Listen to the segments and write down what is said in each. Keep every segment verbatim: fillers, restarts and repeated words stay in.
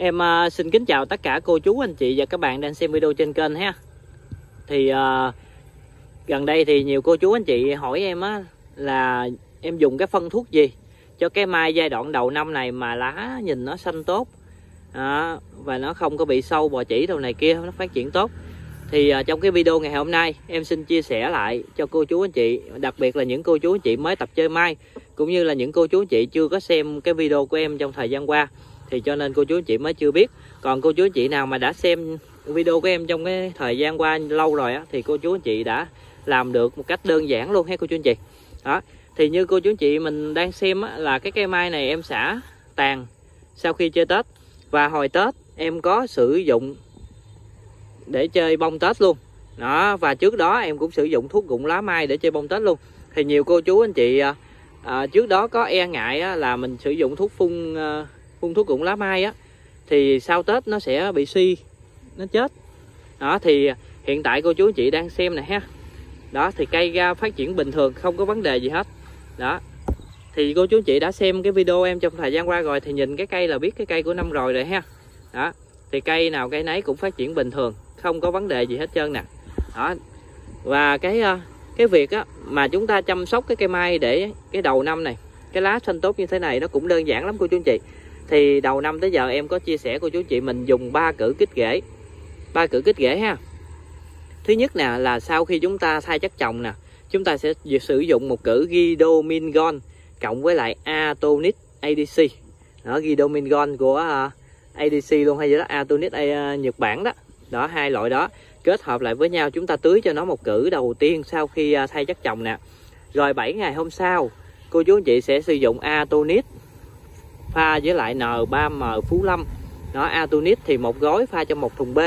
Em uh, xin kính chào tất cả cô chú, anh chị và các bạn đang xem video trên kênh ha. Thì uh, gần đây thì nhiều cô chú anh chị hỏi em á, là em dùng cái phân thuốc gì cho cái mai giai đoạn đầu năm này mà lá nhìn nó xanh tốt à, và nó không có bị sâu bò chỉ đầu này kia, nó phát triển tốt. Thì uh, trong cái video ngày hôm nay em xin chia sẻ lại cho cô chú anh chị, đặc biệt là những cô chú anh chị mới tập chơi mai, cũng như là những cô chú anh chị chưa có xem cái video của em trong thời gian qua. Thì cho nên cô chú anh chị mới chưa biết. Còn cô chú anh chị nào mà đã xem video của em trong cái thời gian qua lâu rồi á, thì cô chú anh chị đã làm được một cách đơn giản luôn ha cô chú anh chị. Đó. Thì như cô chú anh chị mình đang xem á, là cái cây mai này em xả tàn sau khi chơi Tết. Và hồi Tết em có sử dụng để chơi bông Tết luôn. Đó. Và trước đó em cũng sử dụng thuốc rụng lá mai để chơi bông Tết luôn. Thì nhiều cô chú anh chị à, trước đó có e ngại á, là mình sử dụng thuốc phun... À, phun thuốc rụng lá mai á thì sau Tết nó sẽ bị suy, nó chết. Đó thì hiện tại cô chú chị đang xem nè ha. Đó thì cây ra phát triển bình thường, không có vấn đề gì hết. Đó. Thì cô chú chị đã xem cái video em trong thời gian qua rồi thì nhìn cái cây là biết cái cây của năm rồi rồi ha. Đó. Thì cây nào cây nấy cũng phát triển bình thường, không có vấn đề gì hết trơn nè. Đó. Và cái cái việc á mà chúng ta chăm sóc cái cây mai để cái đầu năm này, cái lá xanh tốt như thế này nó cũng đơn giản lắm cô chú chị. Thì đầu năm tới giờ em có chia sẻ cô chú chị mình dùng ba cử kích rễ, ba cử kích rễ ha. Thứ nhất nè là sau khi chúng ta thay chất trồng nè, chúng ta sẽ sử dụng một cử giodomingon cộng với lại Atonik a đê xê. Đó, giodomingon của a đê xê luôn hay gì đó, Atonik Nhật Bản đó. Đó, hai loại đó kết hợp lại với nhau, chúng ta tưới cho nó một cử đầu tiên sau khi thay chất trồng nè. Rồi bảy ngày hôm sau cô chú chị sẽ sử dụng Atonik pha với lại N ba M Phú Lâm. Đó, Atonik thì một gói pha cho một thùng B,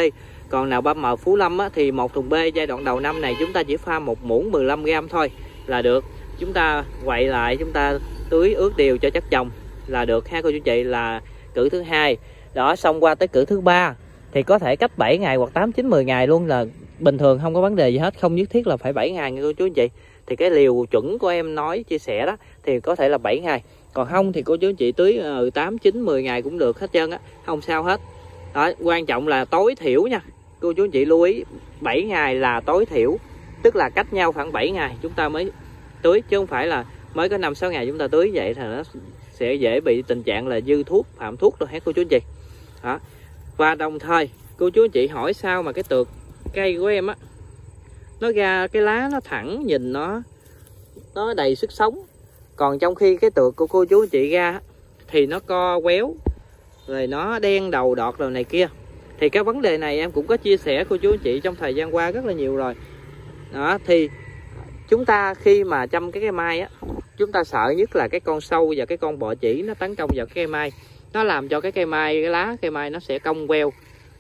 còn N ba M Phú Lâm á, thì một thùng B giai đoạn đầu năm này chúng ta chỉ pha một muỗng mười lăm gam thôi là được. Chúng ta quậy lại, chúng ta tưới ướt đều cho chất trồng là được ha cô chú chị, là cử thứ hai. Đó, xong qua tới cử thứ ba thì có thể cách bảy ngày hoặc tám, chín, mười ngày luôn là bình thường, không có vấn đề gì hết, không nhất thiết là phải bảy ngày nha cô chú chị. Thì cái liều chuẩn của em nói chia sẻ đó thì có thể là bảy ngày. Còn không thì cô chú chị tưới tám, chín, mười ngày cũng được hết trơn á, không sao hết. Đó, quan trọng là tối thiểu nha. Cô chú chị lưu ý bảy ngày là tối thiểu, tức là cách nhau khoảng bảy ngày chúng ta mới tưới, chứ không phải là mới có năm, sáu ngày chúng ta tưới, vậy thì nó sẽ dễ bị tình trạng là dư thuốc, phạm thuốc rồi hết cô chú chị. Đó. Và đồng thời cô chú chị hỏi sao mà cái tược cây của em á nó ra cái lá nó thẳng, nhìn nó nó đầy sức sống. Còn trong khi cái tược của cô chú chị ra thì nó co quéo, rồi nó đen đầu đọt rồi này kia. Thì cái vấn đề này em cũng có chia sẻ cô chú chị trong thời gian qua rất là nhiều rồi. Đó thì chúng ta khi mà chăm cái cây mai á, chúng ta sợ nhất là cái con sâu và cái con bọ chỉ nó tấn công vào cái cây mai. Nó làm cho cái cây mai, cái lá cây mai nó sẽ cong queo.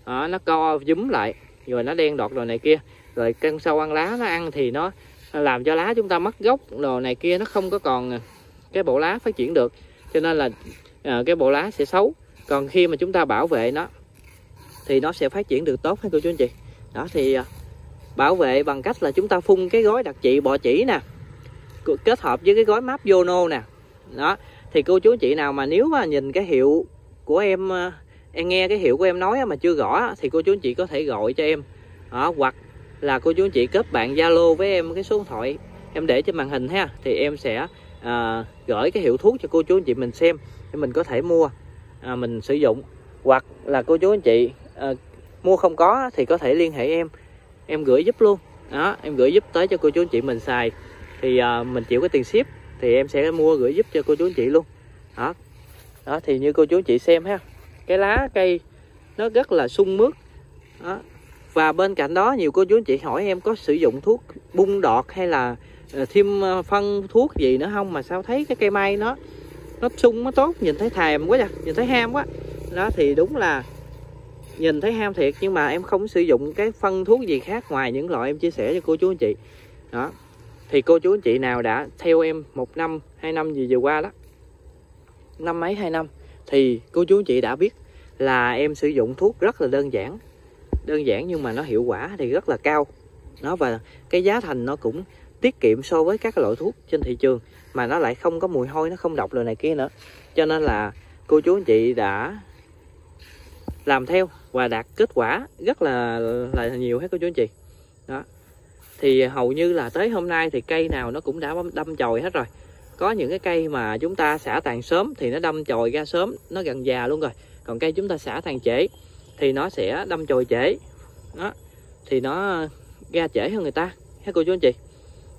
Đó, nó co dúm lại, rồi nó đen đọt rồi này kia. Rồi con sâu ăn lá nó ăn thì nó làm cho lá chúng ta mất gốc đồ này kia, nó không có còn cái bộ lá phát triển được, cho nên là à, cái bộ lá sẽ xấu. Còn khi mà chúng ta bảo vệ nó thì nó sẽ phát triển được tốt hay cô chú anh chị. Đó thì à, bảo vệ bằng cách là chúng ta phun cái gói đặc trị bọ chỉ nè, kết hợp với cái gói map Yono nè. Đó thì cô chú anh chị nào mà nếu mà nhìn cái hiệu của em, em nghe cái hiệu của em nói mà chưa rõ thì cô chú anh chị có thể gọi cho em. Đó, hoặc là cô chú anh chị kết bạn Zalo với em, cái số điện thoại em để trên màn hình ha, thì em sẽ à, gửi cái hiệu thuốc cho cô chú anh chị mình xem để mình có thể mua à, mình sử dụng. Hoặc là cô chú anh chị à, mua không có thì có thể liên hệ em, em gửi giúp luôn. Đó, em gửi giúp tới cho cô chú anh chị mình xài thì à, mình chịu cái tiền ship thì em sẽ mua gửi giúp cho cô chú anh chị luôn. Đó. Đó thì như cô chú anh chị xem ha, cái lá cây nó rất là sung mướt. Đó. Và bên cạnh đó nhiều cô chú anh chị hỏi em có sử dụng thuốc bung đọt hay là thêm phân thuốc gì nữa không, mà sao thấy cái cây mai nó nó sung, nó tốt, nhìn thấy thèm quá, nhìn thấy ham quá. Đó thì đúng là nhìn thấy ham thiệt, nhưng mà em không sử dụng cái phân thuốc gì khác ngoài những loại em chia sẻ cho cô chú anh chị. Đó thì cô chú anh chị nào đã theo em một năm hai năm gì vừa qua đó, năm mấy hai năm, thì cô chú anh chị đã biết là em sử dụng thuốc rất là đơn giản, đơn giản nhưng mà nó hiệu quả thì rất là cao. Nó và cái giá thành nó cũng tiết kiệm so với các loại thuốc trên thị trường, mà nó lại không có mùi hôi, nó không độc loại này kia nữa. Cho nên là cô chú anh chị đã làm theo và đạt kết quả rất là là nhiều hết cô chú anh chị. Đó, thì hầu như là tới hôm nay thì cây nào nó cũng đã đâm chồi hết rồi. Có những cái cây mà chúng ta xả tàn sớm thì nó đâm chồi ra sớm, nó gần già luôn rồi. Còn cây chúng ta xả tàn trễ thì nó sẽ đâm chồi trễ, đó, thì nó ra trễ hơn người ta hết cô chú anh chị.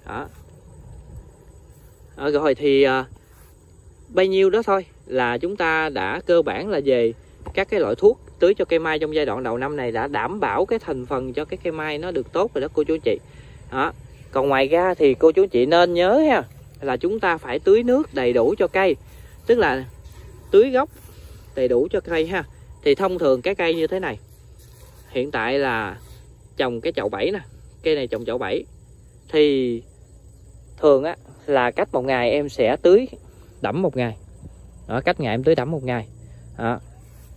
Đó. Đó, rồi thì à, bấy nhiêu đó thôi là chúng ta đã cơ bản là về các cái loại thuốc tưới cho cây mai trong giai đoạn đầu năm này đã đảm bảo cái thành phần cho cái cây mai nó được tốt rồi đó cô chú chị. Đó. Còn ngoài ra thì cô chú chị nên nhớ ha, là chúng ta phải tưới nước đầy đủ cho cây, tức là tưới gốc đầy đủ cho cây ha. Thì thông thường cái cây như thế này, hiện tại là trồng cái chậu bảy nè, cây này trồng chậu bảy, thì thường á là cách một ngày em sẽ tưới đẫm một ngày. Đó, cách ngày em tưới đẫm một ngày. Đó.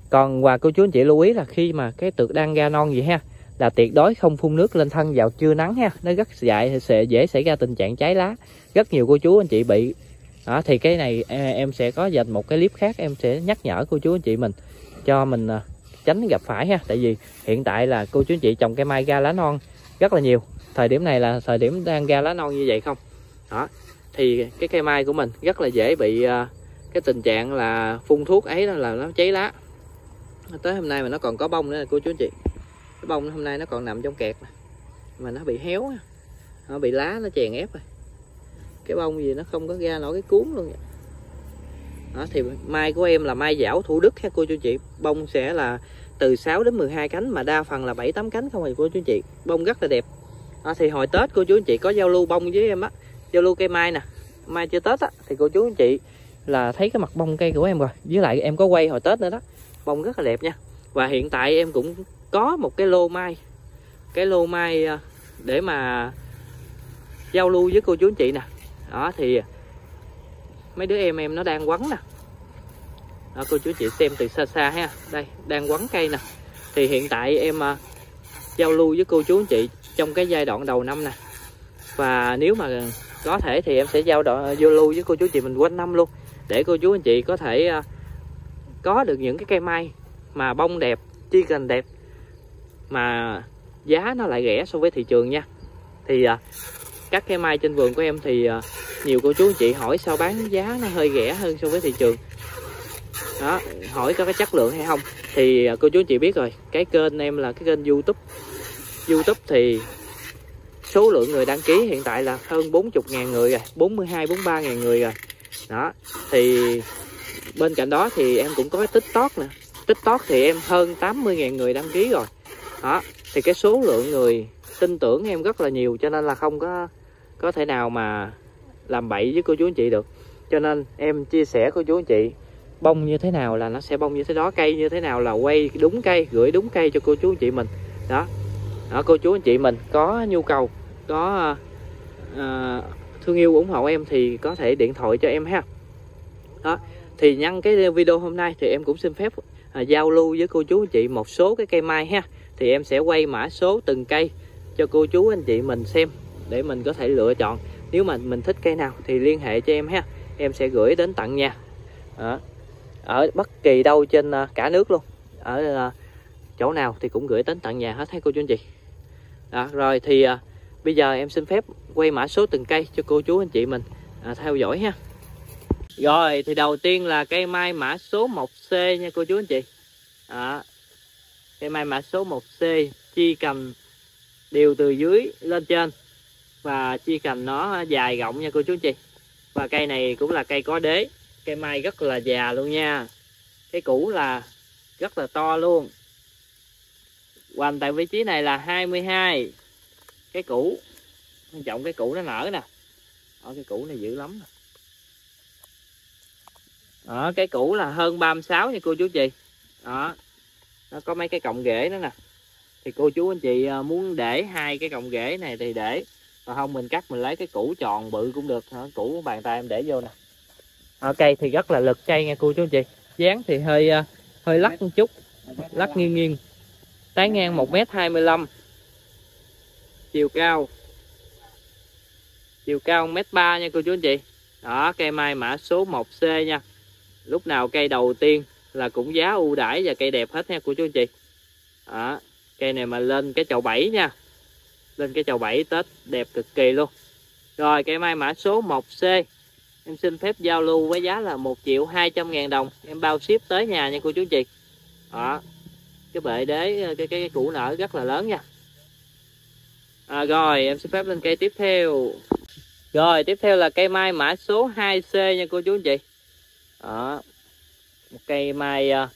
Còn và cô chú anh chị lưu ý là khi mà cái tược đăng ra non gì ha, là tuyệt đối không phun nước lên thân vào trưa nắng ha, nó rất dại thì sẽ dễ xảy ra tình trạng cháy lá, rất nhiều cô chú anh chị bị. Đó, thì cái này em sẽ có dành một cái clip khác, em sẽ nhắc nhở cô chú anh chị mình cho mình tránh gặp phải ha. Tại vì hiện tại là cô chú anh chị trồng cây mai ra lá non rất là nhiều, thời điểm này là thời điểm đang ra lá non như vậy không. Đó, thì cái cây mai của mình rất là dễ bị cái tình trạng là phun thuốc ấy là nó cháy lá. Tới hôm nay mà nó còn có bông nữa cô chú anh chị, cái bông hôm nay nó còn nằm trong kẹt mà nó bị héo, nó bị lá nó chèn ép rồi, cái bông gì nó không có ra nổi cái cuốn luôn vậy. Đó, thì mai của em là mai giảo Thủ Đức ha cô chú chị, bông sẽ là từ sáu đến mười hai cánh mà đa phần là bảy tám cánh không rồi cô chú chị, bông rất là đẹp. Đó, thì hồi Tết cô chú chị có giao lưu bông với em á, giao lưu cây mai nè, mai chưa Tết á, thì cô chú chị là thấy cái mặt bông cây của em rồi, với lại em có quay hồi Tết nữa đó, bông rất là đẹp nha. Và hiện tại em cũng có một cái lô mai, cái lô mai để mà giao lưu với cô chú anh chị nè. Đó, thì mấy đứa em em nó đang quấn nè. Đó, cô chú chị xem từ xa xa ha, đây đang quấn cây nè. Thì hiện tại em uh, giao lưu với cô chú anh chị trong cái giai đoạn đầu năm nè, và nếu mà có thể thì em sẽ giao đoạn, giao lưu với cô chú chị mình quanh năm luôn, để cô chú anh chị có thể uh, có được những cái cây mai mà bông đẹp, chi cành đẹp, mà giá nó lại rẻ so với thị trường nha. Thì uh, các cây mai trên vườn của em thì uh, nhiều cô chú anh chị hỏi sao bán giá nó hơi rẻ hơn so với thị trường. Đó, hỏi có cái chất lượng hay không. Thì uh, cô chú anh chị biết rồi, cái kênh em là cái kênh YouTube. YouTube thì số lượng người đăng ký hiện tại là hơn bốn mươi ngàn người rồi, bốn mươi hai, bốn mươi ba ngàn người rồi. Đó, thì bên cạnh đó thì em cũng có cái TikTok nè. TikTok thì em hơn tám mươi ngàn người đăng ký rồi. Đó, thì cái số lượng người tin tưởng em rất là nhiều, cho nên là không có có thể nào mà làm bậy với cô chú anh chị được. Cho nên em chia sẻ cô chú anh chị bông như thế nào là nó sẽ bông như thế đó, cây như thế nào là quay đúng cây, gửi đúng cây cho cô chú anh chị mình. Đó, đó cô chú anh chị mình có nhu cầu, có uh, thương yêu ủng hộ em thì có thể điện thoại cho em ha. Đó, thì nhân cái video hôm nay thì em cũng xin phép uh, giao lưu với cô chú anh chị một số cái cây mai ha. Thì em sẽ quay mã số từng cây cho cô chú anh chị mình xem để mình có thể lựa chọn. Nếu mà mình thích cây nào thì liên hệ cho em ha, em sẽ gửi đến tận nhà ở, ở bất kỳ đâu trên cả nước luôn, ở chỗ nào thì cũng gửi đến tận nhà hết thấy cô chú anh chị. Đó, rồi thì à, bây giờ em xin phép quay mã số từng cây cho cô chú anh chị mình à, theo dõi ha. Rồi thì đầu tiên là cây mai mã số một C nha cô chú anh chị. Đó, cây mai mã số một C, chi cành đều từ dưới lên trên và chi cành nó dài rộng nha cô chú anh chị. Và cây này cũng là cây có đế, cây mai rất là già luôn nha, cái củ là rất là to luôn. Hoành tại vị trí này là hai mươi hai, cái củ quan trọng, cái củ nó nở nè. Ở cái củ này dữ lắm nè. Ở cái củ là hơn ba mươi sáu nha cô chú chị. Đó, nó có mấy cái cọng rễ nữa nè, thì cô chú anh chị muốn để hai cái cọng rễ này thì để, còn không mình cắt mình lấy cái củ tròn bự cũng được, củ bàn tay em để vô nè. Ở cây thì rất là lực cây nha cô chú anh chị, dáng thì hơi hơi lắc một chút, lắc nghiêng nghiêng, tán ngang một mét hai mươi lăm, chiều cao chiều cao một mét ba nha cô chú anh chị. Đó, cây mai mã số một C nha. Lúc nào cây đầu tiên là cũng giá ưu đãi và cây đẹp hết nha cô chú anh chị. Đó, cây này mà lên cái chậu bảy nha, lên cái chậu bảy Tết đẹp cực kỳ luôn. Rồi cây mai mã số một C em xin phép giao lưu với giá là một triệu hai trăm ngàn đồng, em bao ship tới nhà nha cô chú anh chị. Đó, cái bệ đế, cái, cái, cái củ nở rất là lớn nha. À, rồi em xin phép lên cây tiếp theo. Rồi tiếp theo là cây mai mã số hai C nha cô chú anh chị. Đó, một cây mai uh,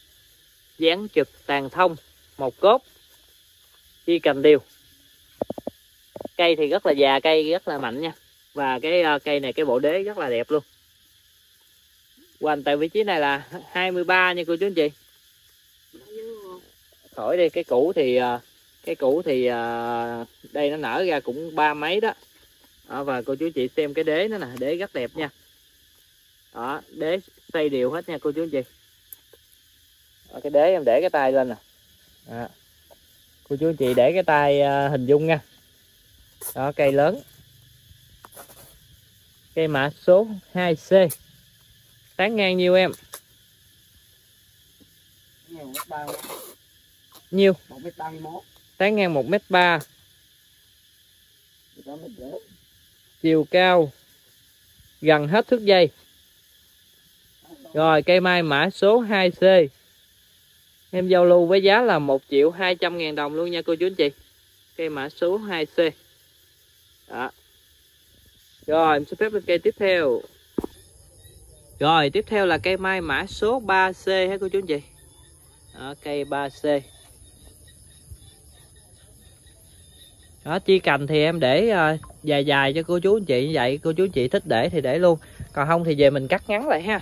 dáng trực tàn thông, một cốt, chi cành điều. Cây thì rất là già, cây rất là mạnh nha. Và cái uh, cây này cái bộ đế rất là đẹp luôn. Hoành tại vị trí này là hai mươi ba nha cô chú anh chị. Khỏi đi, cái củ thì uh, cái củ thì uh, đây nó nở ra cũng ba mấy đó. Đó, và cô chú chị xem cái đế nó nè, đế rất đẹp nha. Đó, đế xây đều hết nha cô chú anh chị. Đó, cái đế em để cái tay lên nè. Đó, cô chú anh chị để cái tay uh, hình dung nha. Đó, cây lớn. Cây mã số hai C tán ngang nhiêu em? Nhiêu? một mét ba mươi mốt. Tán ngang một mét ba. Chiều cao gần hết thước dây. Rồi cây mai mã số hai C em giao lưu với giá là một triệu hai trăm ngàn đồng luôn nha cô chú anh chị. Cây mã số hai C. Đó. Rồi em sẽ phép lên cây tiếp theo. Rồi tiếp theo là cây mai mã số ba C hả cô chú anh chị. Đó, cây ba C. Đó, chi cành thì em để uh, dài dài cho cô chú anh chị, như vậy cô chú anh chị thích để thì để luôn, còn không thì về mình cắt ngắn lại ha.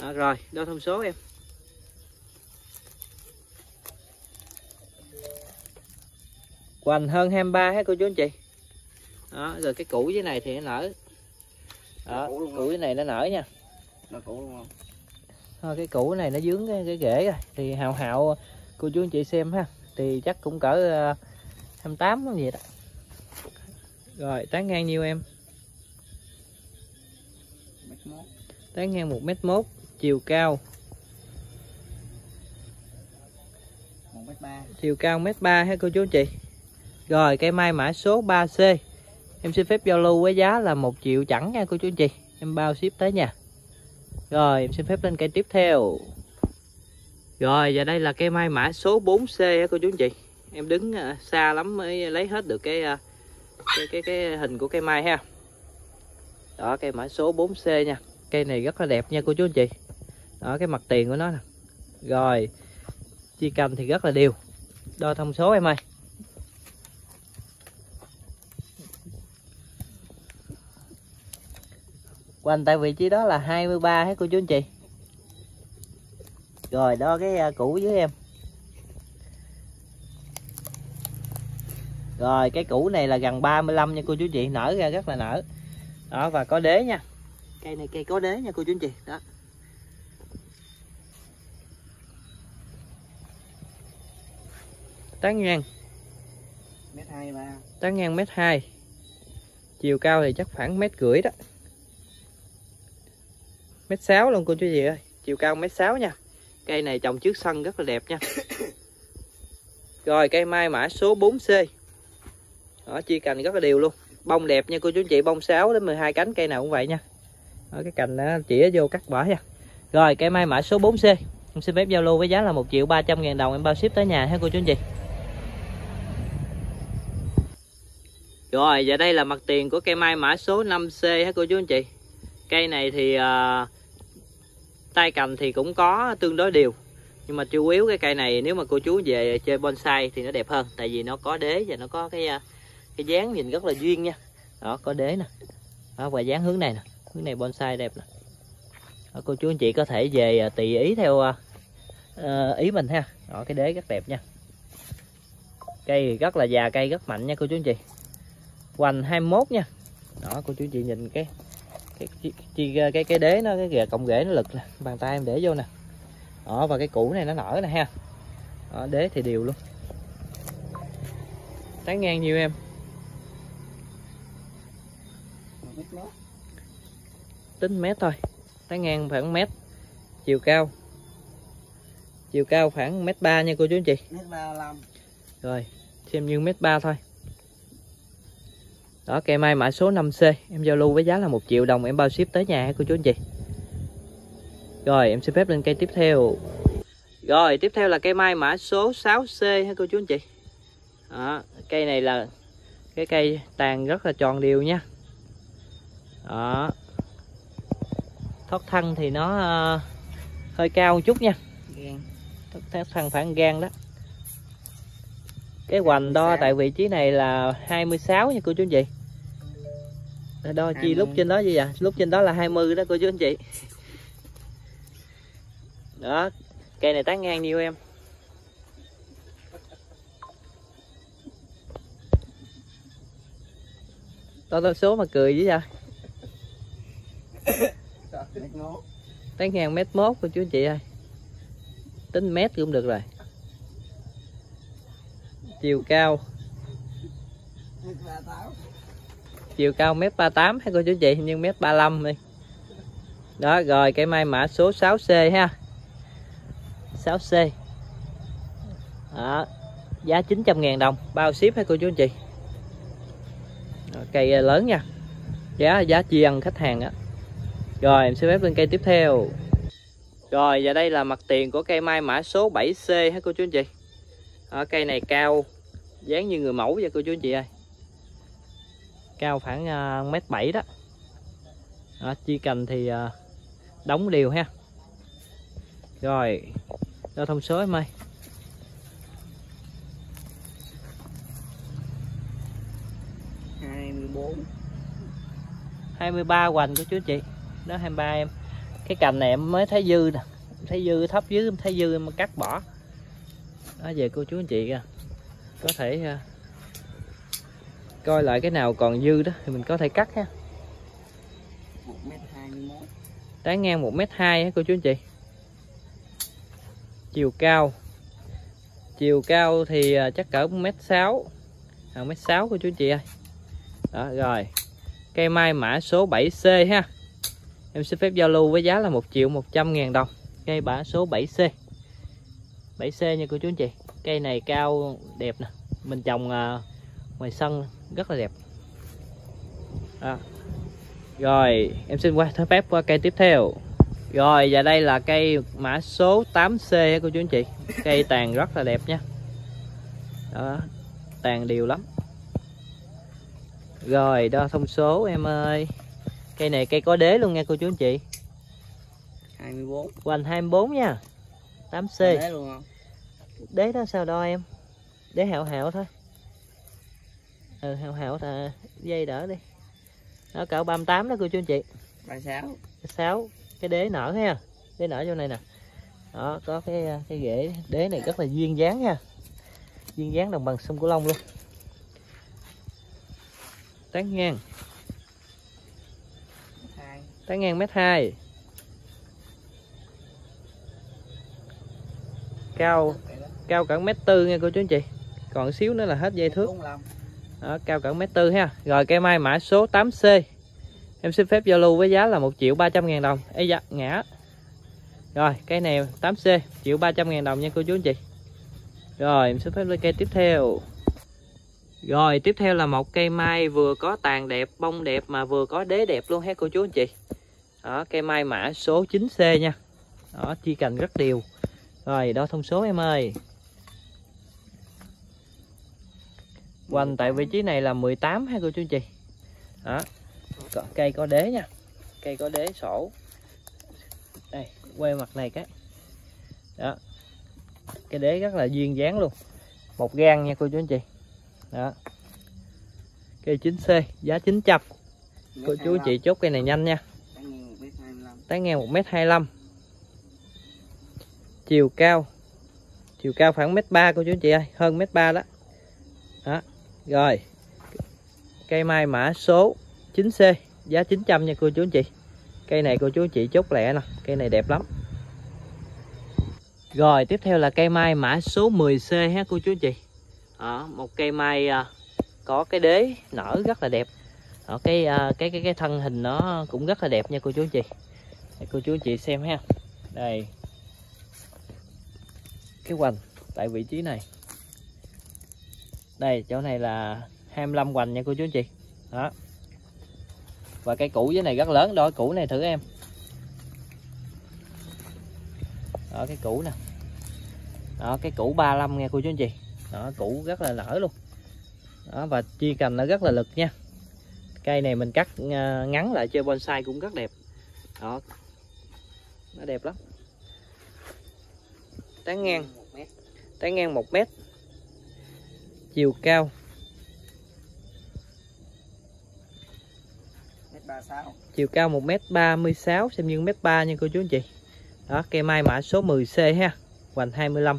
Đó, rồi đo thông số em. Hoành hơn hai mươi ba hết cô chú anh chị. Đó, rồi cái củ dưới này thì nó nở. Đó, củ dưới này nó nở nha. Thôi, cái củ này nó dướng cái, cái rễ rồi. Thì hào hào cô chú anh chị xem ha, thì chắc cũng cỡ uh, hai mươi tám cái gì đó. Rồi tán ngang nhiêu em? Tán ngang một mét một. Chiều cao một mét ba. Chiều cao một mét ba ha cô chú anh chị. Rồi cây mai mã số ba C em xin phép giao lưu với giá là một triệu chẳng nha cô chú anh chị, em bao ship tới nhà. Rồi em xin phép lên cây tiếp theo. Rồi và đây là cây mai mã số bốn C ha cô chú anh chị. Em đứng xa lắm mới lấy hết được cái cái cái, cái hình của cây mai ha. Đó, cây mã số bốn C nha. Cây này rất là đẹp nha cô chú anh chị. Đó, cái mặt tiền của nó nè. Rồi chi cành thì rất là đều. Đo thông số em ơi. Quanh tại vị trí đó là hai mươi ba hết cô chú anh chị. Rồi đo cái củ dưới em. Rồi cái củ này là gần ba mươi lăm nha cô chú chị, nở ra rất là nở. Đó, và có đế nha. Cây này cây có đế nha cô chú chị. Đó. Tán ngang mét hai mươi ba. Tán ngang mét hai. Chiều cao thì chắc khoảng mét rưỡi đó. mét sáu luôn cô chú chị ơi. Chiều cao mét sáu nha. Cây này trồng trước sân rất là đẹp nha. Rồi cây mai mã số bốn C. Đó, chia cành rất là đều luôn. Bông đẹp nha cô chú anh chị, bông sáu đến mười hai cánh, cây nào cũng vậy nha. Đó, cái cành nó chĩa vô cắt bỏ nha. Rồi cây mai mã số bốn C em xin phép giao lưu với giá là một triệu ba trăm ngàn đồng, em bao ship tới nhà ha cô chú anh chị. Rồi và đây là mặt tiền của cây mai mã số năm C ha cô chú anh chị. Cây này thì uh, tay cành thì cũng có tương đối đều. Nhưng mà chủ yếu cái cây này nếu mà cô chú về chơi bonsai thì nó đẹp hơn. Tại vì nó có đế và nó có cái cái dáng nhìn rất là duyên nha. Đó, có đế nè. Đó, và dáng hướng này nè. Hướng này bonsai đẹp nè. Đó, cô chú anh chị có thể về tùy ý theo uh, ý mình ha. Đó, cái đế rất đẹp nha. Cây rất là già, cây rất mạnh nha cô chú anh chị. Hoành hai mươi mốt nha. Đó, cô chú anh chị nhìn cái cái, cái, cái, cái đế nó, cái cộng rễ nó lực nè. Bàn tay em để vô nè. Đó, và cái củ này nó nở nè ha. Đó, đế thì đều luôn. Tán ngang nhiều em. Tính mét thôi. Tán ngang khoảng mét. Chiều cao Chiều cao khoảng mét ba nha cô chú anh chị. mét ba mươi lăm. Rồi, xem như mét ba thôi. Đó, cây mai mã số năm xê, em giao lưu với giá là một triệu đồng, em bao ship tới nhà cô chú anh chị. Rồi, em xin phép lên cây tiếp theo. Rồi, tiếp theo là cây mai mã số sáu xê ha cô chú anh chị. Đó, cây này là cái cây tàn rất là tròn đều nha. Đó. Thóc thân thì nó uh, hơi cao một chút nha. Thóc thân khoảng gan đó. Cái hoành đo tại vị trí này là hai mươi sáu nha cô chú anh chị. Đo chi lúc trên đó gì vậy? Lúc trên đó là hai mươi đó cô chú anh chị. Đó, cây này tán ngang nhiêu em? Tao tao số mà cười dữ vậy? Tán ngang mét mốt cô chú anh chị ơi. Tính mét cũng được rồi. Chiều cao Chiều cao mét ba mươi tám hay cô chú chị, nhưng mét ba mươi lăm đi. Đó rồi, cây mai mã số sáu xê ha. sáu xê. Đó, giá chín trăm ngàn đồng, bao ship hay cô chú anh chị. Rồi, cây lớn nha. Giá giá chi ăn khách hàng á. Rồi em sẽ phép lên cây tiếp theo. Rồi và đây là mặt tiền của cây mai mã số bảy xê ha cô chú anh chị. Ở cây này cao dáng như người mẫu vậy cô chú anh chị ơi. Cao khoảng uh, mét bảy đó. Đó, chi cành thì uh, đóng đều ha. Rồi, đo thông số em ơi. hai mươi tư. hai mươi ba hoành của chú chị. Đó hai mươi ba em. Cái cành này em mới thấy dư nè. Thấy dư thấp dưới, em thấy dư em cắt bỏ. Đó, về cô chú anh chị kìa, có thể uh, coi lại cái nào còn dư đó thì mình có thể cắt ha. một mét hai mươi mốt. Tán ngang một mét hai cô chú anh chị. Chiều cao Chiều cao thì uh, chắc cỡ một mét sáu, à, một mét sáu cô chú anh chị ơi. Đó rồi, cây mai mã số bảy xê ha. Em xin phép giao lưu với giá là một triệu một trăm ngàn đồng. Cây mã số bảy xê bảy xê nha cô chú anh chị. Cây này cao đẹp nè. Mình trồng uh, ngoài sân rất là đẹp. Đó. Rồi em xin qua thử phép qua cây tiếp theo. Rồi và đây là cây mã số tám xê cô chú anh chị. Cây tàn rất là đẹp nha. Đó, tàn đều lắm. Rồi đo thông số em ơi. Cây này cây có đế luôn nha cô chú anh chị. hai mươi tư. Hoành hai mươi tư nha. tám xê. Đế luôn không? Đế đó sao đo em? Đế hạo hạo thôi. Ừ, hạo hạo là dây đỡ đi. Nó cỡ ba mươi tám đó cô chú anh chị. ba mươi sáu. Cái đế nở ha. Đế nở chỗ này nè. Đó, có cái cái rễ đế này rất là duyên dáng nha. Duyên dáng đồng bằng sông Cửu Long luôn. Tán ngang. Tán ngang mét hai. Cao cao cỡ mét tư nha cô chú anh chị. Còn xíu nữa là hết dây thước. Đó, cao cỡ mét tư ha. Rồi cây mai mã số tám xê. Em xin phép giao lưu với giá là một triệu ba trăm ngàn đồng. Ê dạ, ngã. Rồi cây này tám xê, một triệu ba trăm ngàn đồng nha cô chú anh chị. Rồi em xin phép lấy cây tiếp theo. Rồi tiếp theo là một cây mai vừa có tàn đẹp, bông đẹp mà vừa có đế đẹp luôn ha cô chú anh chị. Đó, cây mai mã số chín xê nha. Đó, chi cành rất đều. Rồi đo thông số em ơi. Hoành tại vị trí này là mười tám ha cô chú anh chị. Đó, cây có đế nha. Cây có đế sổ. Đây, quay mặt này cái. Đó, cái đế rất là duyên dáng luôn. Một gang nha cô chú anh chị. Đó, cây chín xê giá chín trăm. Cô chú anh chị chốt cây này nhanh nha. Tán ngang một mét hai mươi lăm. Chiều cao Chiều cao khoảng mét ba cô chú anh chị ơi. Hơn mét ba đó. Đó. Rồi cây mai mã số chín xê giá chín trăm nha cô chú anh chị. Cây này cô chú anh chị chốt lẹ nè. Cây này đẹp lắm. Rồi tiếp theo là cây mai mã số mười xê ha cô chú anh chị. Đó, một cây mai à, có cái đế nở rất là đẹp. Đó, cái, à, cái cái cái thân hình nó cũng rất là đẹp nha cô chú anh chị. Đây, cô chú anh chị xem ha. Đây, cái hoành tại vị trí này. Đây, chỗ này là hai mươi lăm hoành nha cô chú anh chị. Đó. Và cây củ dưới này rất lớn đó, củ này thử em. Đó, cái củ nè. Đó, cái củ ba mươi lăm nha cô chú anh chị. Đó, củ rất là nở luôn. Đó, và chia cành nó rất là lực nha. Cây này mình cắt ngắn lại chơi bonsai cũng rất đẹp. Đó. Nó đẹp lắm. Tán ngang một mét. Tán ngang một mét. Chiều cao một mét ba mươi sáu. Chiều cao một mét ba mươi sáu xem như một mét ba nha cô chú anh chị. Đó, cây mai mã số mười xê ha, hoành hai mươi lăm.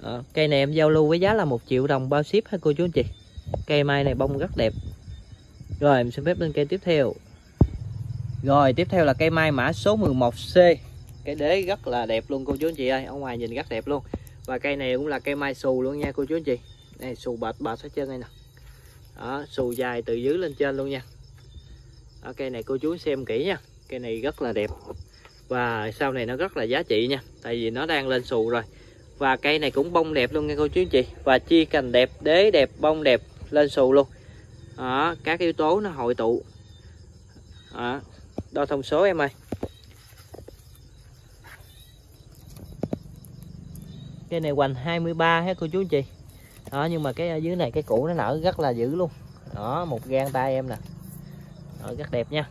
Đó, cây này em giao lưu với giá là một triệu đồng bao ship ha cô chú anh chị. Cây mai này bông rất đẹp. Rồi em xin phép lên cây tiếp theo. Rồi tiếp theo là cây mai mã số mười một xê. Cái đế rất là đẹp luôn cô chú anh chị ơi, ở ngoài nhìn rất đẹp luôn. Và cây này cũng là cây mai xù luôn nha cô chú anh chị. Đây, xù bệt bệt hết trơn đây nè. Đó, xù dài từ dưới lên trên luôn nha. Đó, cây này cô chú xem kỹ nha. Cây này rất là đẹp. Và sau này nó rất là giá trị nha. Tại vì nó đang lên xù rồi. Và cây này cũng bông đẹp luôn nha cô chú anh chị. Và chia cành đẹp, đế đẹp, bông đẹp, lên xù luôn. Đó, các yếu tố nó hội tụ. Đó, đo thông số em ơi. Cây này hoành hai mươi ba ha cô chú anh chị. Đó, nhưng mà cái ở dưới này cái củ nó nở rất là dữ luôn. Đó, một gang tay em nè. Đó, rất đẹp nha.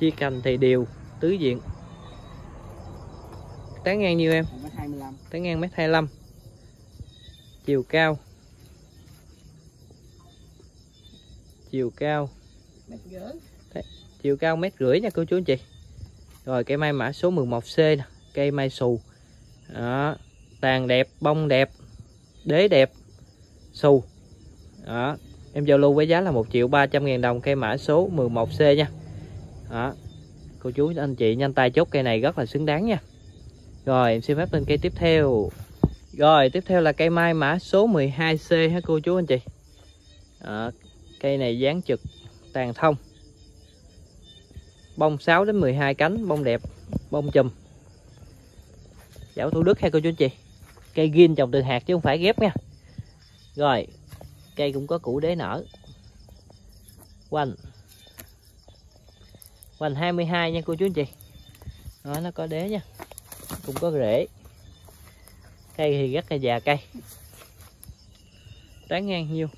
Chia cành thì đều tứ diện. Tán ngang nhiêu em? một mét hai mươi lăm. Tán ngang một mét hai mươi lăm. Chiều cao. Chiều cao. một mét rưỡi. Chiều cao một mét rưỡi nha cô chú anh chị. Rồi cây mai mã số mười một xê nè, cây mai xù. Đó, tàn đẹp, bông đẹp, đế đẹp, xù. Đó, em giao lưu với giá là một triệu ba trăm ngàn đồng cây mã số mười một xê nha. Đó, cô chú anh chị nhanh tay chốt cây này rất là xứng đáng nha. Rồi em xin phép lên cây tiếp theo. Rồi tiếp theo là cây mai mã số mười hai xê ha cô chú anh chị. Đó, cây này dáng trực, tàn thông. Bông sáu đến mười hai cánh, bông đẹp, bông chùm. Dạo Thủ Đức hay cô chú anh chị. Cây ghim trồng từ hạt chứ không phải ghép nha. Rồi, cây cũng có củ đế nở. Hoành Hoành hai mươi hai nha cô chú anh chị. Đó, nó có đế nha. Cũng có rễ. Cây thì rất là già cây. Tán ngang nhiêu?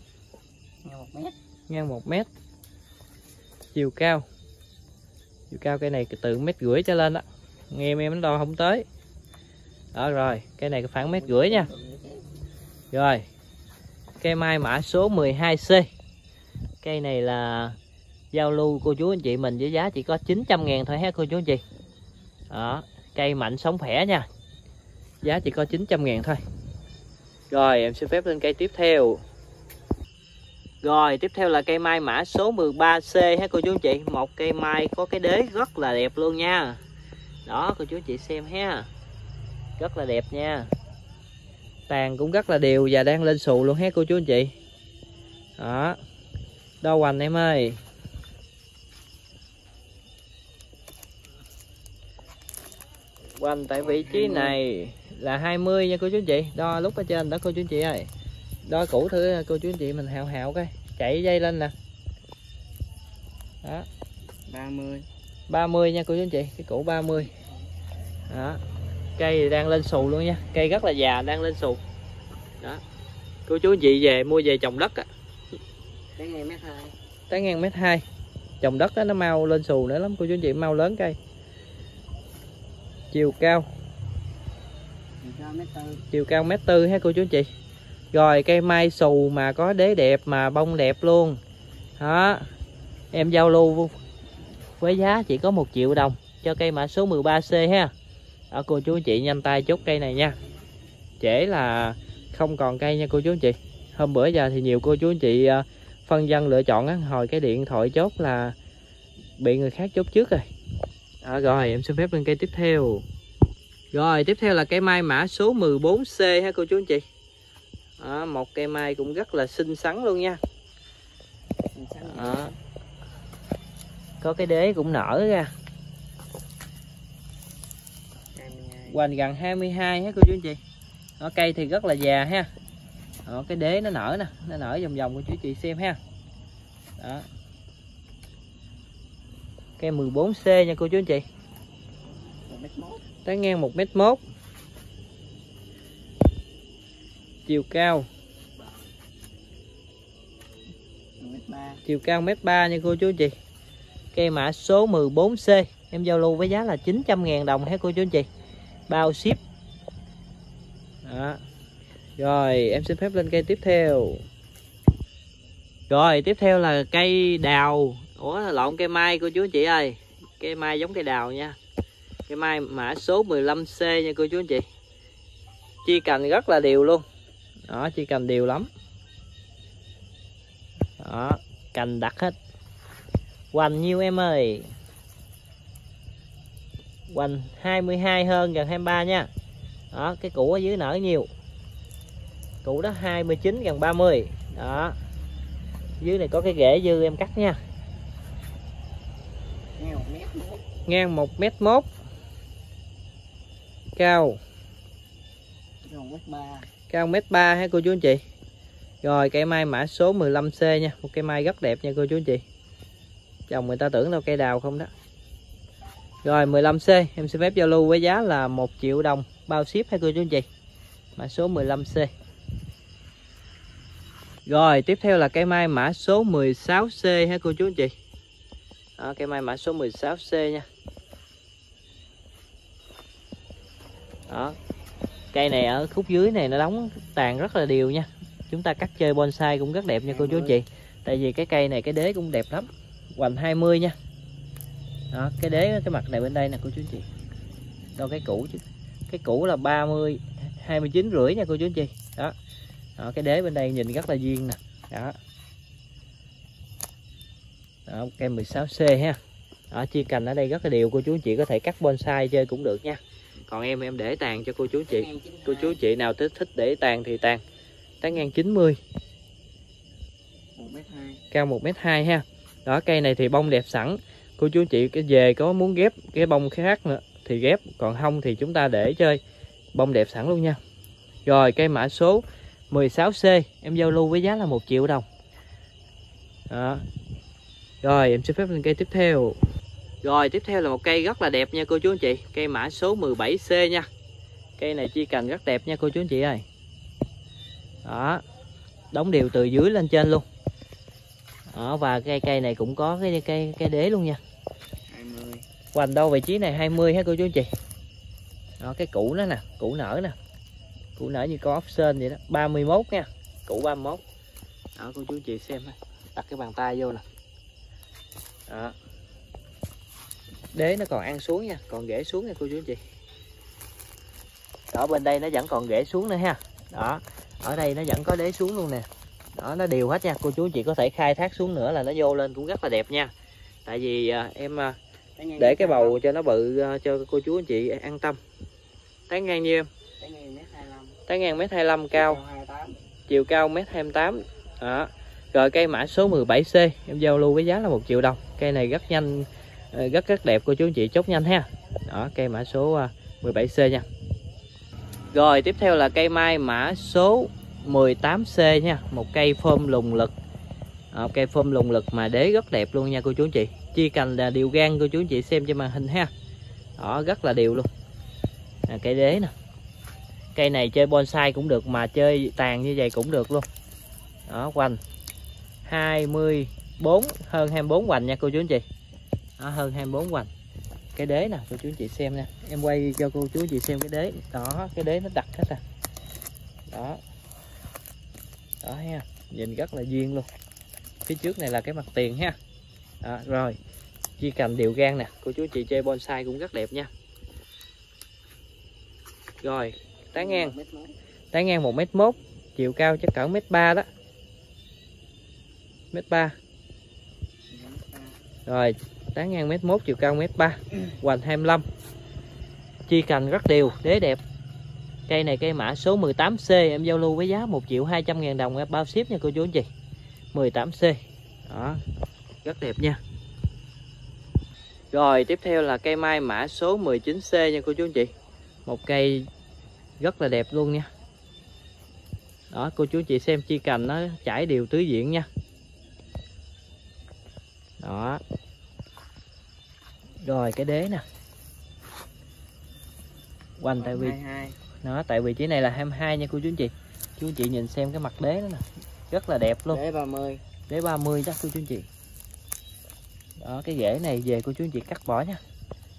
Ngang một mét. Chiều cao. Chiều cao cây này từ một mét rưỡi trở lên đó. Nghe em nó đo không tới. Đó rồi, cây này khoảng mét rưỡi nha. Rồi, cây mai mã số mười hai xê. Cây này là giao lưu cô chú anh chị mình với giá chỉ có chín trăm ngàn thôi ha cô chú anh chị. Đó, cây mạnh sống khỏe nha. Giá chỉ có chín trăm ngàn thôi. Rồi, em xin phép lên cây tiếp theo. Rồi, tiếp theo là cây mai mã số mười ba xê ha cô chú anh chị. Một cây mai có cái đế rất là đẹp luôn nha. Đó, cô chú anh chị xem ha. Rất là đẹp nha. Tàn cũng rất là đều và đang lên xù luôn hết cô chú anh chị. Đó. Đo hoành em ơi. Hoành tại vị trí này là hai mươi nha cô chú anh chị. Đo lúc ở trên đó cô chú anh chị ơi. Đo củ thử cô chú anh chị mình hào hào cái. Chạy dây lên nè. Đó. ba mươi. ba mươi nha cô chú anh chị. Cái củ ba mươi. Đó. Cây đang lên xù luôn nha. Cây rất là già đang lên xù. Đó. Cô chú anh chị về mua về trồng đất á. Tán ngang mét hai. Tán ngang mét hai. Trồng đất á nó mau lên xù nữa lắm cô chú anh chị, mau lớn cây. Chiều cao. Chiều cao một mét tư ha cô chú anh chị. Rồi cây mai xù mà có đế đẹp mà bông đẹp luôn. Đó. Em giao lưu với giá chỉ có một triệu đồng cho cây mã số mười ba xê ha. Đó, cô chú anh chị nhanh tay chốt cây này nha. Trễ là không còn cây nha cô chú anh chị. Hôm bữa giờ thì nhiều cô chú anh chị phân vân lựa chọn á, hồi cái điện thoại chốt là bị người khác chốt trước rồi. À, rồi em xin phép lên cây tiếp theo. Rồi tiếp theo là cây mai mã số mười bốn xê ha cô chú anh chị. À, một cây mai cũng rất là xinh xắn luôn nha. À, có cái đế cũng nở ra. hoành gần hai mươi hai hết cô chú anh chị. Ở cây thì rất là già ha. Ở cái đế nó nở nè, nó nở vòng vòng của chú chị xem ha. Đó. Cây mười bốn xăng-ti-mét nha cô chú anh chị. Tán ngang một mét một. Chiều cao Chiều cao một mét ba nha cô chú anh chị. Cây mã số mười bốn xăng em giao lưu với giá là chín trăm ngàn đồng hết cô chú anh chị, bao ship. Đó. Rồi em xin phép lên cây tiếp theo. Rồi tiếp theo là cây đào. Ủa lộn, cây mai cô chú anh chị ơi. Cây mai giống cây đào nha. Cây mai mã số mười lăm xăng nha cô chú anh chị. Chi cành rất là đều luôn. Đó, chi cành đều lắm. Đó, cành đặc hết. Hoành nhiêu em ơi? Hoành hai mươi hai hơn, gần hai mươi ba nha. Đó, cái củ ở dưới nở nhiều. Củ đó hai mươi chín gần ba mươi. Đó. Dưới này có cái rễ dư em cắt nha. Ngang một mét một. Cao Cao một mét ba hả cô chú anh chị. Rồi cây mai mã số mười lăm xăng nha. Một cây mai rất đẹp nha cô chú anh chị. Chồng người ta tưởng đâu cây đào không đó. Rồi mười lăm xăng em xin phép giao lưu với giá là một triệu đồng, bao ship hay cô chú anh chị. Mã số mười lăm xăng. Rồi tiếp theo là cây mai mã số mười sáu xăng hả cô chú anh chị. Đó, cây mai mã số mười sáu xăng nha. Đó. Cây này ở khúc dưới này nó đóng tàn rất là đều nha. Chúng ta cắt chơi bonsai cũng rất đẹp nha cô chú anh chị. Tại vì cái cây này cái đế cũng đẹp lắm. Hoành hai mươi nha. Đó, cái đế cái mặt này bên đây nè cô chú anh chị. Đâu cái cũ chứ. Cái cũ là ba mươi, hai mươi chín rưỡi nha cô chú anh chị. Đó. Đó, cái đế bên đây nhìn rất là duyên nè. Đó. Đó, cây mười sáu xăng ha. Đó, chia cành ở đây rất là đều, cô chú anh chị có thể cắt bonsai chơi cũng được nha. Còn em em để tàn cho cô chú chị. Cô chú chị nào thích thích để tàn thì tàn. Tán ngang chín mươi. một mét hai. Cao một mét hai ha. Đó, cây này thì bông đẹp sẵn. Cô chú chị cái về có muốn ghép cái bông khác nữa thì ghép, còn không thì chúng ta để chơi. Bông đẹp sẵn luôn nha. Rồi cây mã số mười sáu xăng em giao lưu với giá là một triệu đồng. Đó. Rồi em xin phép lên cây tiếp theo. Rồi tiếp theo là một cây rất là đẹp nha cô chú anh chị. Cây mã số mười bảy xăng nha. Cây này chi cành rất đẹp nha cô chú anh chị ơi. Đó. Đóng đều từ dưới lên trên luôn. Đó, và cây cây này cũng có cái cái cái đế luôn nha. hai mươi. Hoành đâu vị trí này hai mươi hả cô chú anh chị. Đó, cái củ nó nè, củ nở nè. Củ nở như con ốc sên vậy đó, ba mươi mốt nha. Củ ba mươi mốt. Đó cô chú anh chị xem ha. Đặt cái bàn tay vô nè. Đó. Đế nó còn ăn xuống nha, còn rễ xuống nha cô chú anh chị. Đó, bên đây nó vẫn còn rễ xuống nữa ha. Đó, ở đây nó vẫn có đế xuống luôn nè. Đó, nó đều hết nha, cô chú anh chị có thể khai thác xuống nữa là nó vô lên cũng rất là đẹp nha. Tại vì à, em à, để cái bầu cho nó bự à, cho cô chú anh chị an tâm. Tán ngang như em. Tán ngang một mét hai mươi lăm, cao. Chiều cao một mét hai mươi tám. Đó. Rồi cây mã số mười bảy xăng em giao lưu với giá là một triệu đồng. Cây này rất nhanh, rất rất đẹp cô chú anh chị, chốt nhanh ha. Đó, cây mã số mười bảy xăng nha. Rồi tiếp theo là cây mai mã số mười tám xăng nha. Một cây phơm lùng lực. Một cây phơm lùng lực mà đế rất đẹp luôn nha cô chú anh chị. Chi cành là đều gan cô chú anh chị xem trên màn hình ha. Đó, rất là đều luôn. À, cây đế nè. Cây này chơi bonsai cũng được mà chơi tàn như vậy cũng được luôn. Đó, hoành hai mươi bốn, hơn hai mươi bốn hoành nha cô chú anh chị. Đó, hơn hai mươi bốn hoành. Cái đế nè cô chú anh chị xem nha. Em quay cho cô chú anh chị xem cái đế. Đó, cái đế nó đặc hết à. Đó. Đó ha, nhìn rất là duyên luôn. Phía trước này là cái mặt tiền ha. Đó, rồi. Chi cành đều gan nè, cô chú anh chị chơi bonsai cũng rất đẹp nha. Rồi, tán ngang. Tán ngang một mét một, chiều cao chắc cỡ một mét ba đó. một mét ba. Rồi. Tán ngang một mét một, chiều cao một mét ba, hoành hai mươi lăm. Chi cành rất đều, đế đẹp. Cây này cây mã số mười tám xăng em giao lưu với giá một triệu hai trăm ngàn đồng em bao ship nha cô chú anh chị. mười tám xăng. Đó, rất đẹp nha. Rồi tiếp theo là cây mai mã số mười chín xăng nha cô chú anh chị. Một cây rất là đẹp luôn nha. Đó, cô chú chị xem chi cành nó chảy đều tứ diện nha. Đó. Rồi cái đế nè. Quanh tại vì nó tại vị trí này là hai mươi hai nha cô chú anh chị. Chú anh chị nhìn xem cái mặt đế đó nè, rất là đẹp luôn. Đế ba mươi. Đế ba mươi đó cô chú anh chị. Đó, cái rễ này về cô chú anh chị cắt bỏ nha.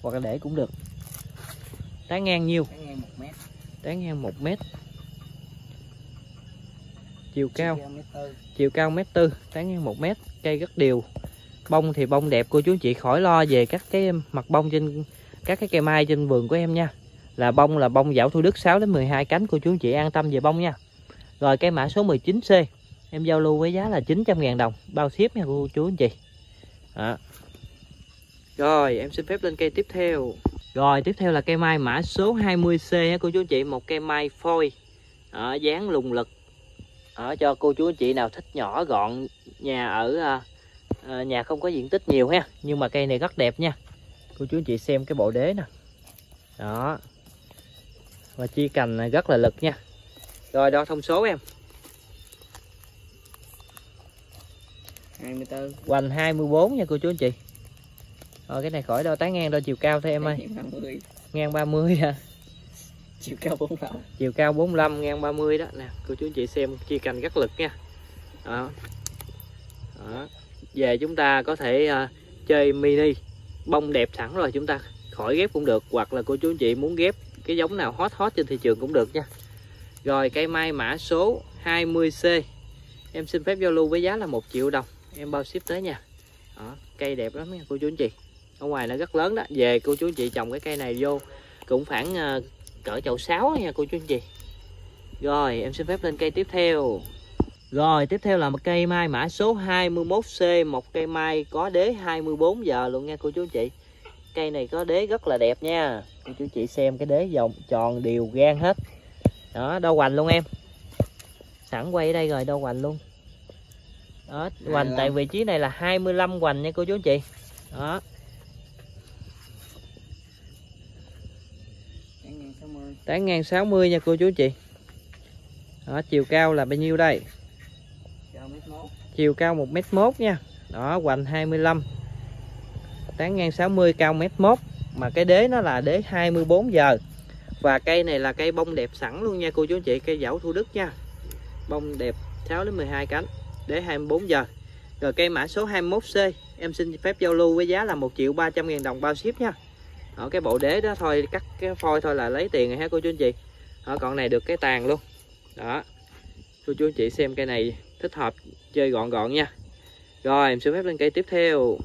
Hoặc là để cũng được. Tán ngang nhiêu? Tán ngang một mét. Tán ngang một mét. Chiều cao chiều cao một mét tư, tán ngang một mét, cây rất đều. Bông thì bông đẹp cô chú anh chị, khỏi lo về các cái mặt bông trên các cái cây mai trên vườn của em nha. Là bông là bông dạo Thủ Đức sáu đến mười hai cánh, cô chú anh chị an tâm về bông nha. Rồi cây mã số mười chín C em giao lưu với giá là chín trăm ngàn đồng bao ship nha cô chú anh chị. Đó. Rồi em xin phép lên cây tiếp theo. Rồi tiếp theo là cây mai mã số hai mươi C ha cô chú anh chị, một cây mai phôi ở dáng lùng lực. Ở cho cô chú anh chị nào thích nhỏ gọn, nhà ở nhà không có diện tích nhiều ha, nhưng mà cây này rất đẹp nha. Cô chú anh chị xem cái bộ đế nè. Đó. Và chi cành rất là lực nha. Rồi đo thông số em. hai mươi tư. Hoành hai mươi tư nha cô chú anh chị. Rồi cái này khỏi đo tán ngang, đo chiều cao thôi em ơi. Ngang ba mươi ha. Chiều cao bốn mươi lăm. Chiều cao bốn mươi lăm, ngang ba mươi đó nè. Cô chú anh chị xem chi cành rất lực nha. Đó. Đó. Về chúng ta có thể uh, chơi mini. Bông đẹp sẵn rồi chúng ta khỏi ghép cũng được, hoặc là cô chú anh chị muốn ghép cái giống nào hot hot trên thị trường cũng được nha. Rồi cây mai mã số hai mươi C em xin phép giao lưu với giá là một triệu đồng em bao ship tới nha. Đó, cây đẹp lắm nha cô chú anh chị, ở ngoài nó rất lớn đó. Về cô chú anh chị trồng cái cây này vô cũng khoảng uh, cỡ chậu sáu nha cô chú anh chị. Rồi em xin phép lên cây tiếp theo. Rồi tiếp theo là một cây mai mã số hai mươi mốt C, một cây mai có đế hai mươi tư giờ luôn nha cô chú anh chị. Cây này có đế rất là đẹp nha. Cô chú chị xem cái đế vòng tròn đều gan hết. Đó, đo hoành luôn em. Sẵn quay ở đây rồi đo hoành luôn. Đó, hoành tại vị trí này là hai mươi lăm hoành nha cô chú chị. Đó. Tán ngang sáu mươi nha cô chú chị. Đó, chiều cao là bao nhiêu đây? Chiều cao một mét một nha. Đó, hoành hai mươi lăm. Tán ngang sáu mươi, cao một mét một. Mà cái đế nó là đế hai mươi tư giờ. Và cây này là cây bông đẹp sẵn luôn nha cô chú anh chị, cây dạo Thủ Đức nha. Bông đẹp sáu đến mười hai cánh, đế hai mươi tư giờ. Rồi cây mã số hai mươi mốt C em xin phép giao lưu với giá là một triệu ba trăm ngàn đồng bao ship nha. Ở cái bộ đế đó thôi, cắt cái phôi thôi là lấy tiền rồi ha cô chú anh chị. Ở còn này được cái tàn luôn. Đó. Cô chú anh chị xem cây này thích hợp chơi gọn gọn nha. Rồi em xin phép lên cây tiếp theo.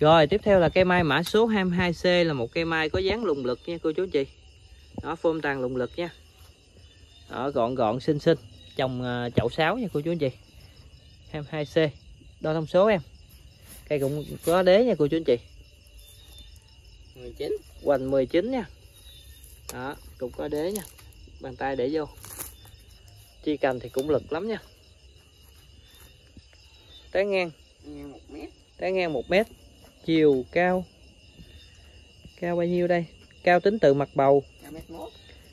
Rồi tiếp theo là cây mai mã số hai mươi hai C là một cây mai có dáng lùng lực nha cô chú anh chị. Đó, phôm tàn lùng lực nha. Đó, gọn gọn xinh xinh, trồng chậu sáu nha cô chú anh chị. hai mươi hai C. Đo thông số em. Cây cũng có đế nha cô chú anh chị. mười chín. Hoành mười chín nha. Đó, cũng có đế nha. Bàn tay để vô. Chi cành thì cũng lực lắm nha. Tán ngang. Ngang một mét. Tán ngang một mét. Chiều cao. Cao bao nhiêu đây? Cao tính từ mặt bầu.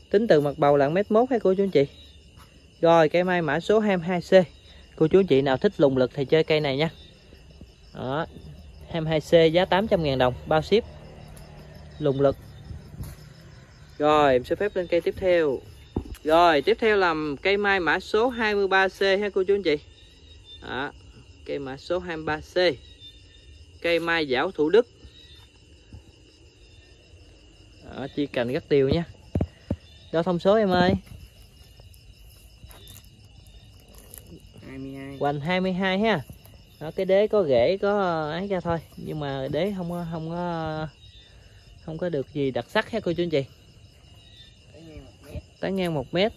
Tính từ mặt bầu là một mét một hay cô chú anh chị. Rồi cây mai mã số hai mươi hai C. Cô chú anh chị nào thích lùng lực thì chơi cây này nha. Đó, hai mươi hai C giá tám trăm ngàn đồng bao ship. Lùng lực. Rồi em sẽ phép lên cây tiếp theo. Rồi tiếp theo là cây mai mã số hai mươi ba C ha cô chú anh chị. Đó, cây mã số hai mươi ba C. Cây mai dạo Thủ Đức. Đó, chi cành rất đều nha. Đo thông số em ơi. hai mươi hai. Hoành hai mươi hai ha. Đó, cái đế có rễ có ấy ra thôi, nhưng mà đế không có không có không có được gì đặc sắc ha cô chú anh chị. Tán ngang một mét.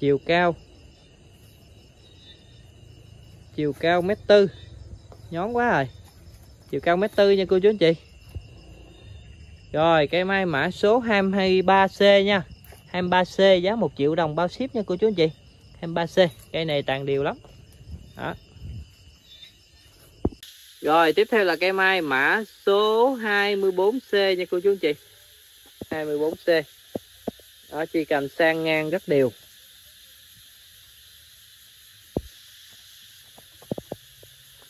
Chiều cao. Chiều cao một mét tư. Nhón quá rồi. Chiều cao một mét tư nha cô chú anh chị. Rồi cây mai mã số hai mươi ba C nha. hai mươi ba C giá một triệu đồng bao ship nha cô chú anh chị. hai mươi ba C, cây này tàn đều lắm. Đó. Rồi tiếp theo là cây mai mã số hai mươi bốn C nha cô chú anh chị. hai mươi bốn C. Đó, chỉ cần sang ngang rất đều.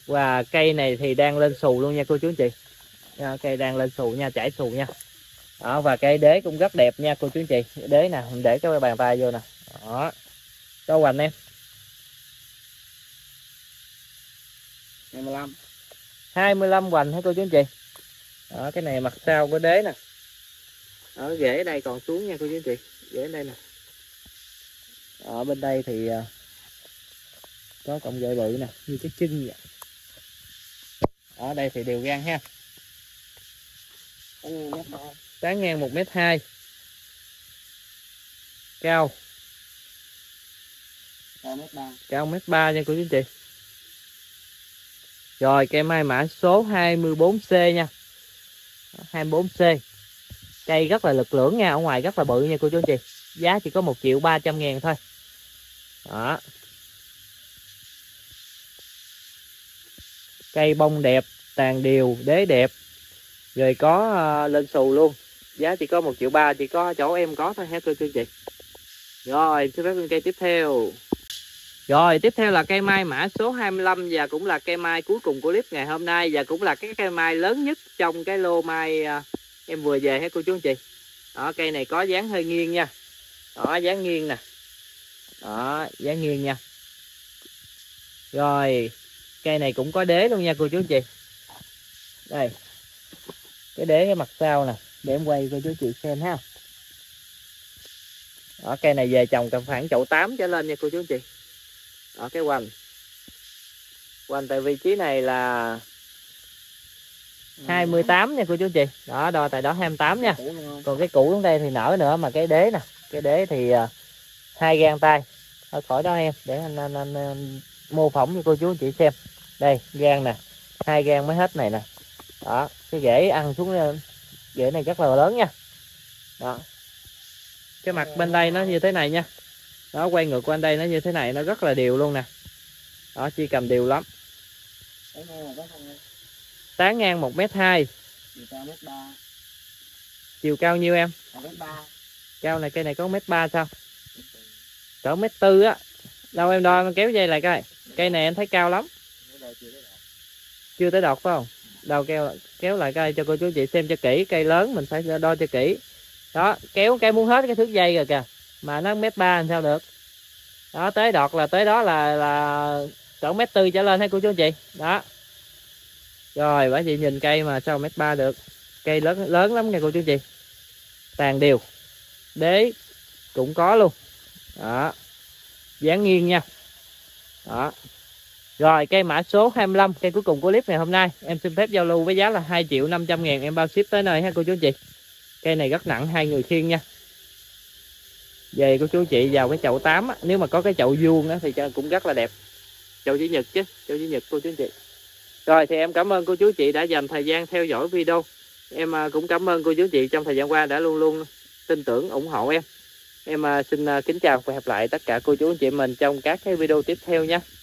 Và cây này thì đang lên xù luôn nha cô chú anh chị. Đó, cây đang lên xù nha, chảy xù nha. Đó, và cái đế cũng rất đẹp nha cô chú anh chị. Đế nè, mình để cái bàn tay vô nè. Đó, cho hoành em hai mươi lăm hoành hả cô chú anh chị. Đó, cái này mặt sau của đế nè. Đó, rễ ở đây còn xuống nha cô chú anh chị. Rễ ở đây nè. Ở bên đây thì có cọng dại bự nè, như cái chân vậy. Ở đây thì đều gan ha. Tán ngang một mét hai. Cao Cao một mét ba nha cô chú anh chị. Rồi cây mai mã số hai mươi bốn C nha, hai mươi bốn C. Cây rất là lực lưỡng nha, ở ngoài rất là bự nha cô chú anh chị. Giá chỉ có một triệu ba trăm ngàn thôi. Đó. Cây bông đẹp, tàn đều, đế đẹp. Rồi có uh, lên xù luôn. Giá chỉ có một triệu ba, chỉ có chỗ em có thôi hết cô chú anh chị. Rồi, xin phép lên cây tiếp theo. Rồi, tiếp theo là cây mai mã số hai mươi lăm và cũng là cây mai cuối cùng của clip ngày hôm nay. Và cũng là cái cây mai lớn nhất trong cái lô mai em vừa về hết cô chú anh chị. Đó, cây này có dáng hơi nghiêng nha. Đó, dáng nghiêng nè. Đó, dáng nghiêng nha. Rồi, cây này cũng có đế luôn nha cô chú anh chị. Đây, cái đế cái mặt sau nè. Để em quay cô chú chị xem ha. Đó, cây này về trồng tầm khoảng chậu tám trở lên nha cô chú anh chị. Ở cái hoành hoành tại vị trí này là hai mươi tám nha cô chú anh chị. Đó, đo tại đó hai mươi tám nha. Còn cái củ xuống đây thì nở nữa. Mà cái đế nè, cái đế thì hai gang tay. Thôi khỏi đó em, để anh, anh, anh, anh mô phỏng cho cô chú anh chị xem. Đây, gang nè, hai gang mới hết này nè. Đó, cái rễ ăn xuống, rễ này rất là lớn nha. Đó, cái mặt bên đây nó như thế này nha. Đó, quay ngược qua đây nó như thế này, nó rất là đều luôn nè. Đó, chỉ cầm đều lắm. Tán ngang một mét hai. Chiều cao nhiêu em? Cao này, cây này có một mét ba sao? Cỡ một mét tư á. Đâu em đo, em kéo dây lại coi. Cây này em thấy cao lắm. Chưa tới đọt phải không? Đâu kéo, kéo lại coi cho cô chú chị xem cho kỹ. Cây lớn mình phải đo cho kỹ. Đó, kéo cây muốn hết cái thước dây rồi kìa. Mà nó một mét ba làm sao được. Đó, tới đọt là tới đó là là cỡ một mét tư trở lên thấy cô chú anh chị. Đó. Rồi, bởi vì nhìn cây mà sao một mét ba được. Cây lớn lớn lắm nha cô chú anh chị. Tàn đều. Đế cũng có luôn. Đó. Dáng nghiêng nha. Đó. Rồi, cây mã số hai mươi lăm, cây cuối cùng của clip ngày hôm nay. Em xin phép giao lưu với giá là hai triệu năm trăm ngàn, em bao ship tới nơi ha cô chú anh chị. Cây này rất nặng, hai người khiêng nha. Về cô chú chị vào cái chậu tám á, nếu mà có cái chậu vuông á thì cũng rất là đẹp. Chậu chữ nhật chứ, chậu chữ nhật cô chú anh chị. Rồi thì em cảm ơn cô chú chị đã dành thời gian theo dõi video. Em cũng cảm ơn cô chú chị trong thời gian qua đã luôn luôn tin tưởng ủng hộ em. Em xin kính chào và hẹn gặp lại tất cả cô chú anh chị mình trong các cái video tiếp theo nha.